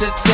success.